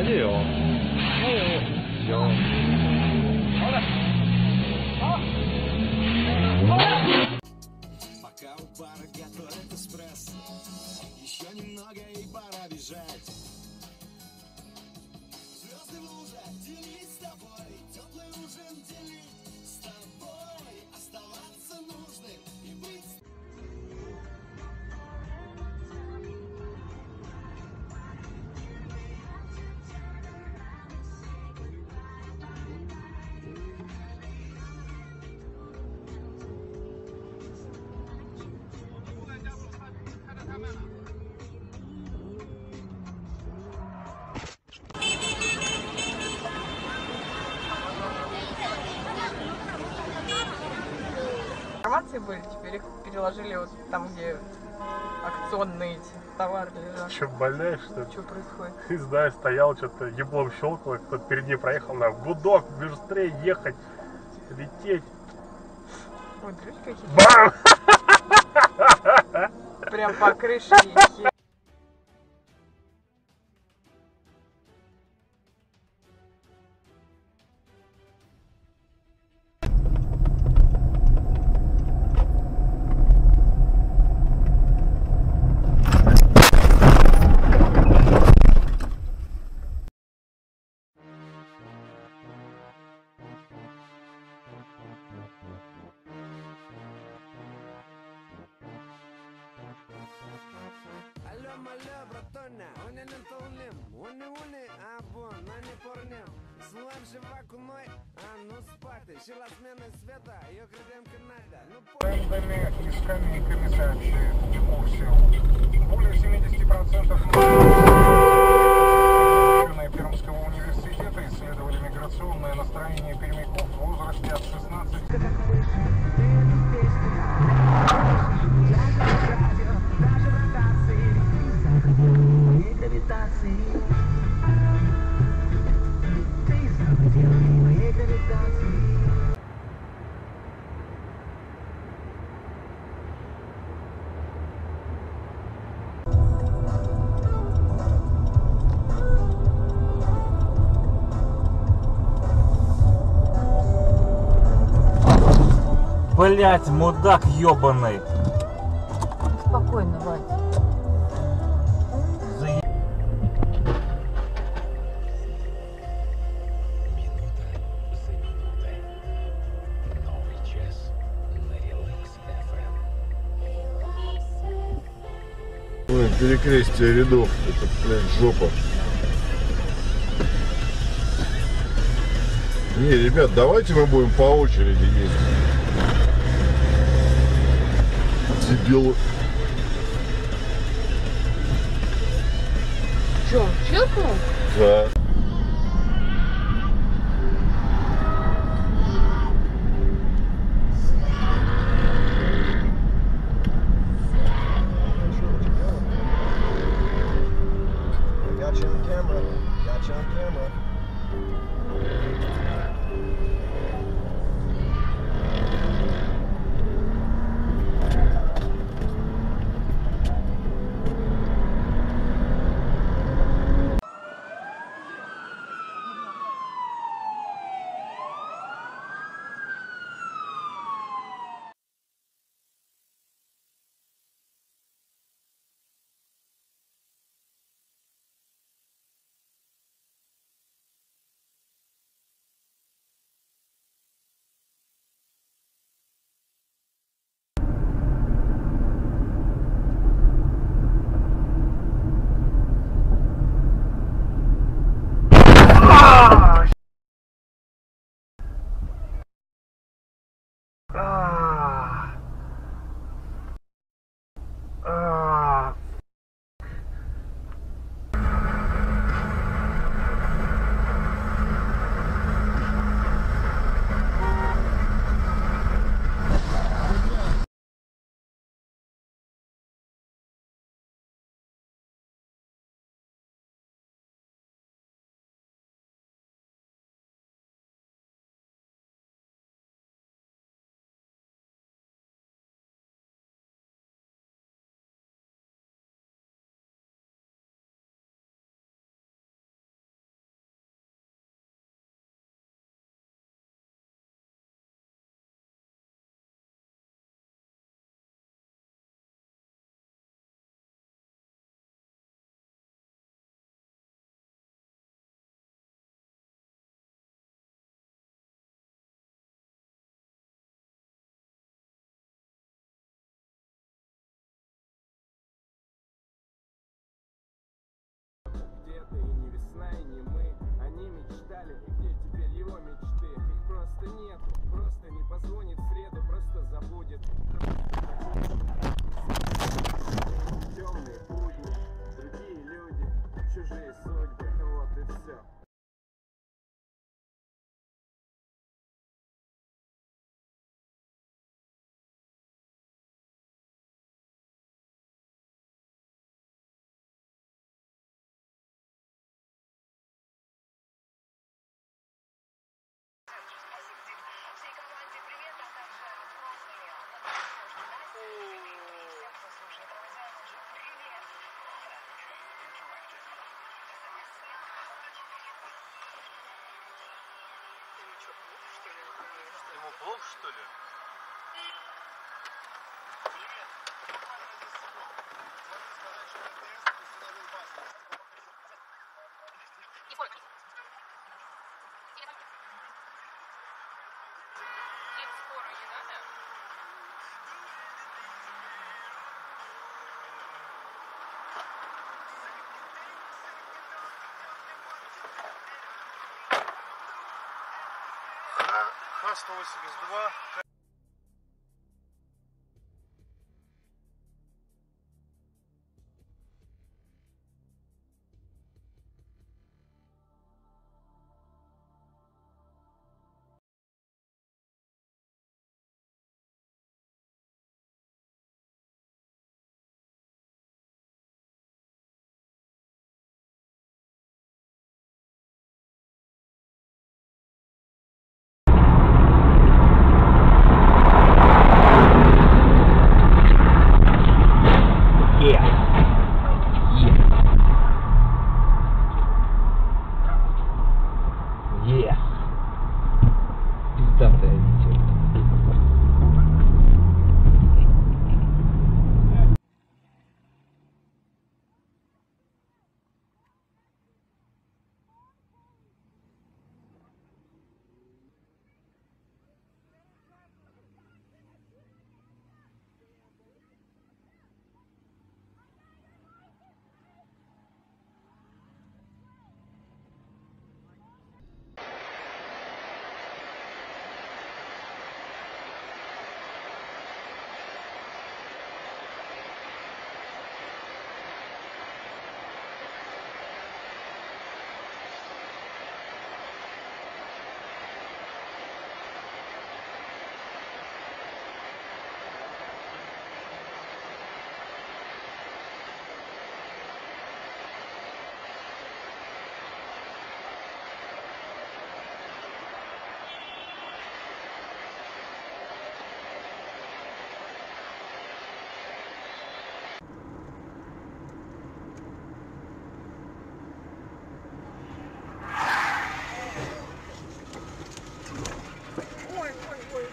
来就有。有。好嘞。好。好嘞。Информации были, теперь их переложили вот там, где акционные эти товары лежат. Че, больная, что ли? Что происходит? Не знаю, стоял, что-то еблом щелкало, кто-то перед ней проехал, на гудок, быстрее ехать, лететь. Ой, дрючки какие-то. Бам! Прям по крыше ехи. Маля, братоня, он не толнем, он не або на не порнем. Слоем живаку мой, а ну спать, сила смены света, ее крыльям канада. Данные источниками сообщают в курсе. Более 70% Пермского университета исследовали миграционное настроение пермяков в возрасте от 16. Блять, мудак ёбаный. Спокойно, Вадь. Ой, перекрестие рядов, это, блядь, жопа. Не, ребят, давайте мы будем по очереди ездить. Дебилы. Чё, чиркнул? Да. сознании мы они мечтали, и где теперь его мечты? Их просто нету, просто не позвонит в среду, просто забудет. Темные будни, другие люди, чужие судьбы, вот и все. Ему плохо, что ли?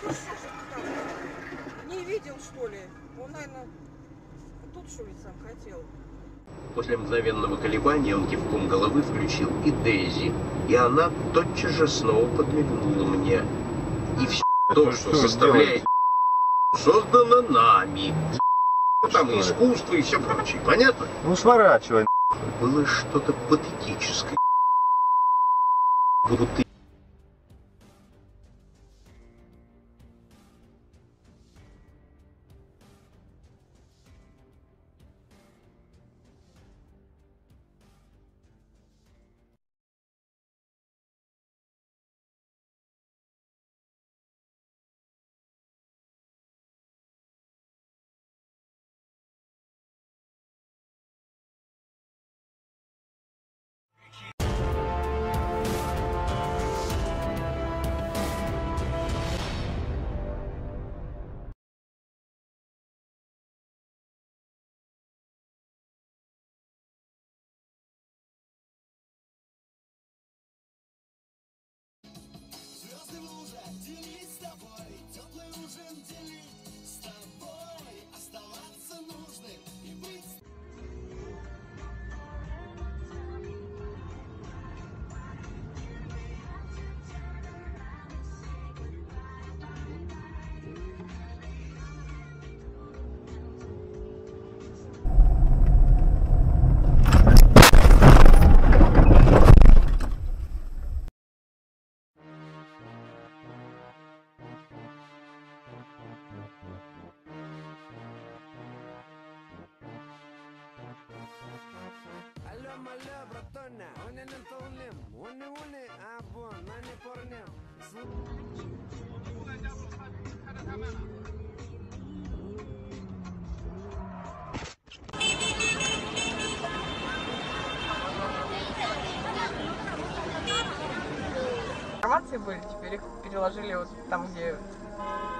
Х-182. Он, наверное, тут шуметь сам хотел. После мгновенного колебания он кивком головы включил и Дейзи, и она тотчас же снова подмигнула мне. И все то, что составляет, создано нами. Там и искусство, и все прочее, понятно? Ну, сворачивай. Было что-то патетическое. Amala bratona, one and tolim, one abon, mani pornem. Информации были, теперь их переложили вот там, где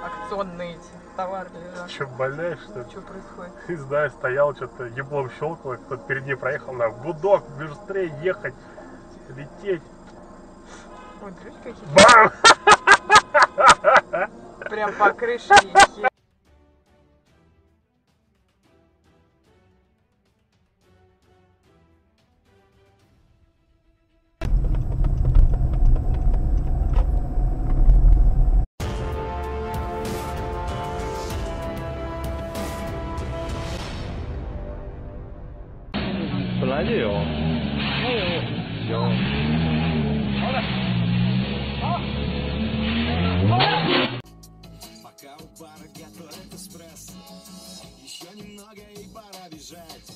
акционные эти товары лежат. Че, больная, что ли? Что происходит? Ты знаешь, стоял, что-то еблом щелкало, кто-то перед ней проехал, на гудок, быстрее ехать, лететь. Ой, дрючки какие-то. Бам! Прям по крыше ехи.本来就有，有，好嘞，好，好嘞。Пока у бара готовят эспрессо, еще немного и пора бежать.